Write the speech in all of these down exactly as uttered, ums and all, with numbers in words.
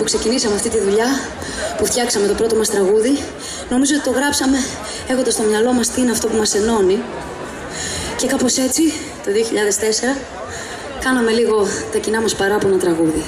που ξεκινήσαμε αυτή τη δουλειά, που φτιάξαμε το πρώτο μας τραγούδι, νομίζω ότι το γράψαμε έχοντας στο μυαλό μας τι είναι αυτό που μας ενώνει. Και κάπως έτσι, το δύο χιλιάδες τέσσερα, κάναμε λίγο τα κοινά μας παράπονα τραγούδι.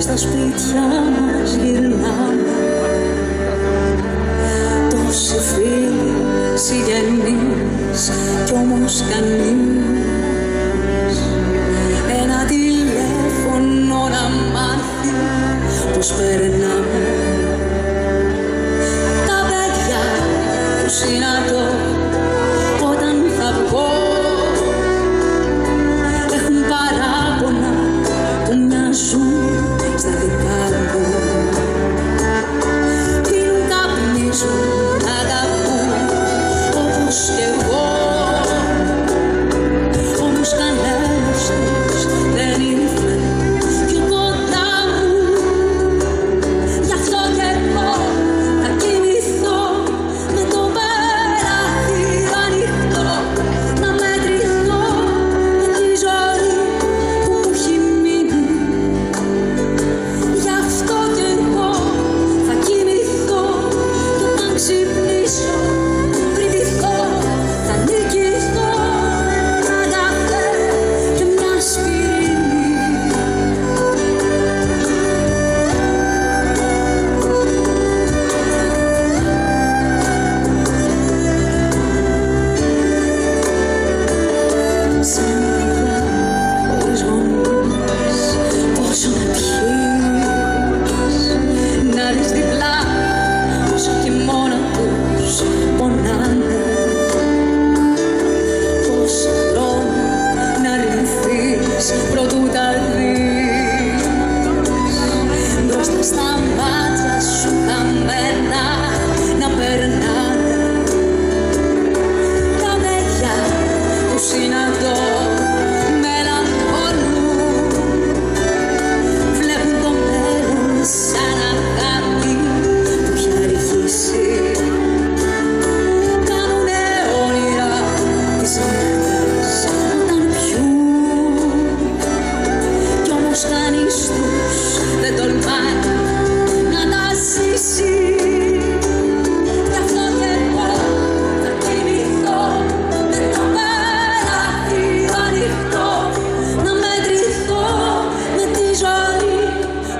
Στα σπίτια μας γυρνάμε, τόσοι φίλοι, συγγενείς, κι όμως κανείς ένα τηλέφωνο να μάθει πως περνάμε. Τα παιδιά που συναντώ όταν θα βγω έχουν παράπονα που μοιάζουν στα δικά μου. Την καπνίζουν, αγαπούν όπως κι εγώ, όμως κανένας τους δεν ήρθε πιο κοντά μου. Γι' αυτό και εγώ θα κοιμηθώ με το παράθυρο ανοιχτό, να μετρηθώ με τη ζωή που μου έχει μείνει. Πρωτού τα δεις μπροστά στα μάτια σου χαμένα να περνάνε. Τα παιδιά που συναντώ μελαγχολούν, βλέπουν το μέλλον σαν αγάπη που έχει αργήσει. Κάνουνε όνειρα τις νύχτες όταν πιούν, κι όμως κανείς τους δεν τολμάει να τα ζήσει. Γι' αυτό και εγώ θα κοιμηθώ με το παράθυρο ανοιχτό, να μετρηθώ με τη ζωή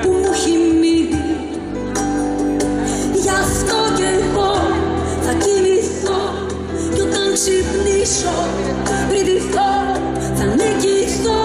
που μου έχει μείνει. Γι' αυτό και εγώ θα κοιμηθώ κι όταν ξυπνήσω πριν ντυθώ θα νικηθώ.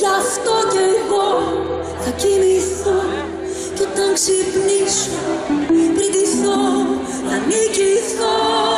Γι' αυτό και εγώ θα κοιμηθώ κι όταν ξυπνήσω πριν ντυθώ θα νικηθώ.